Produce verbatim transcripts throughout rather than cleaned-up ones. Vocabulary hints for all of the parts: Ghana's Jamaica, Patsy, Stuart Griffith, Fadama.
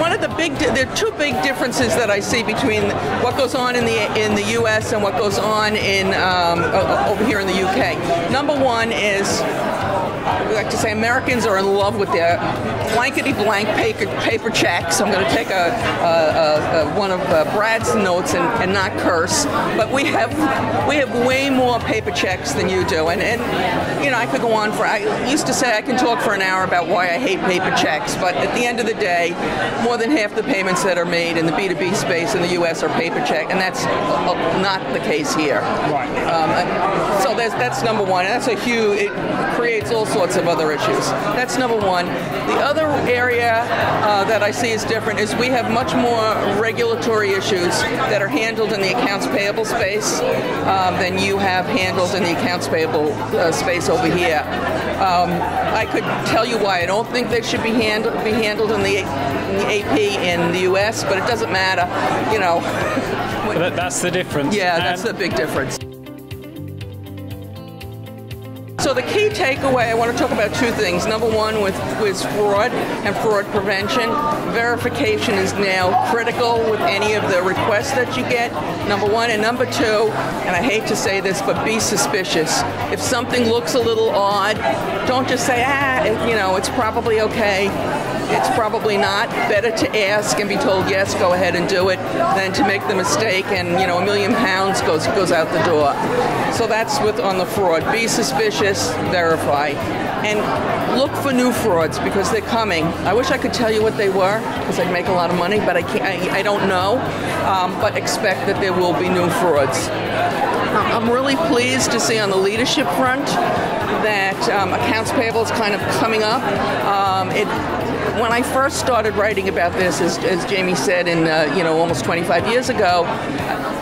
one of the big, there are two big differences that I see between what goes on in the in the U S and what goes on in um, over here in the U K. Number one is, we like to say Americans are in love with their blankety-blank paper, paper checks. I'm going to take a, a, a, a one of uh, Brad's notes and, and not curse, but we have we have way more paper checks than you do. And, and you know, I could go on for. I used to say I can talk for an hour about why I hate paper checks, but at the end of the day, more than half the payments that are made in the B two B space in the U S are paper check, and that's not the case here. Right. Um, so that's that's number one. And that's a huge. It creates all sorts of other issues. That's number one. The other area uh, that I see is different is we have much more regulatory issues that are handled in the accounts payable space um, than you have handled in the accounts payable uh, space over here. Um, I could tell you why I don't think they should be, hand be handled in the, in the A P in the U S, but it doesn't matter. You know. But that's the difference. Yeah, and that's the big difference. So the key takeaway, I want to talk about two things. Number one with, was fraud and fraud prevention. Verification is now critical with any of the requests that you get, number one. And number two, and I hate to say this, but be suspicious. If something looks a little odd, don't just say, ah, it, you know, it's probably okay. It's probably not. Better to ask and be told, yes, go ahead and do it, than to make the mistake and, you know, a million pounds goes goes out the door. So that's with on the fraud. Be suspicious, verify, and look for new frauds because they're coming. I wish I could tell you what they were because I'd make a lot of money, but I can't. I, I don't know. Um, but expect that there will be new frauds. I'm really pleased to see on the leadership front that um, accounts payable is kind of coming up. Um, it. When I first started writing about this, as, as Jamie said, in uh, you know almost twenty-five years ago,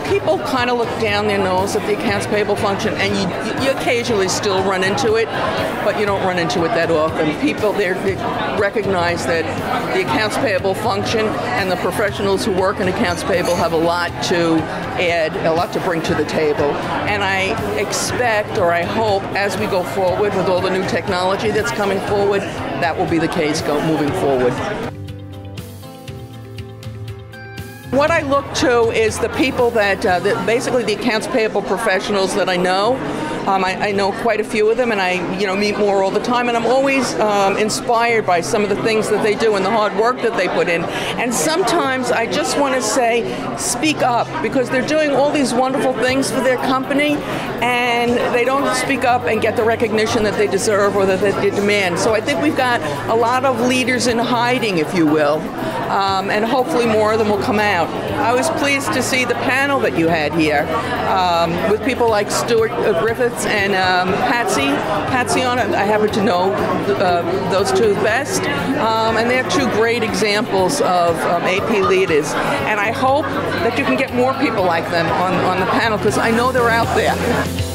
people kind of look down their nose at the accounts payable function, and you, you occasionally still run into it, but you don't run into it that often. People they recognize that the accounts payable function and the professionals who work in accounts payable have a lot to add, a lot to bring to the table. And I expect, or I hope, as we go forward with all the new technology that's coming forward, that will be the case go moving forward. What I look to is the people that, uh, the, basically the accounts payable professionals that I know. Um, I, I know quite a few of them, and I, you know, meet more all the time, and I'm always um, inspired by some of the things that they do and the hard work that they put in. And sometimes I just want to say, speak up, because they're doing all these wonderful things for their company, and they don't speak up and get the recognition that they deserve or that they demand. So I think we've got a lot of leaders in hiding, if you will, um, and hopefully more of them will come out. I was pleased to see the panel that you had here um, with people like Stuart Griffith and um, Patsy, Patsy on it. I happen to know uh, those two best, um, and they're two great examples of um, A P leaders. And I hope that you can get more people like them on, on the panel, because I know they're out there.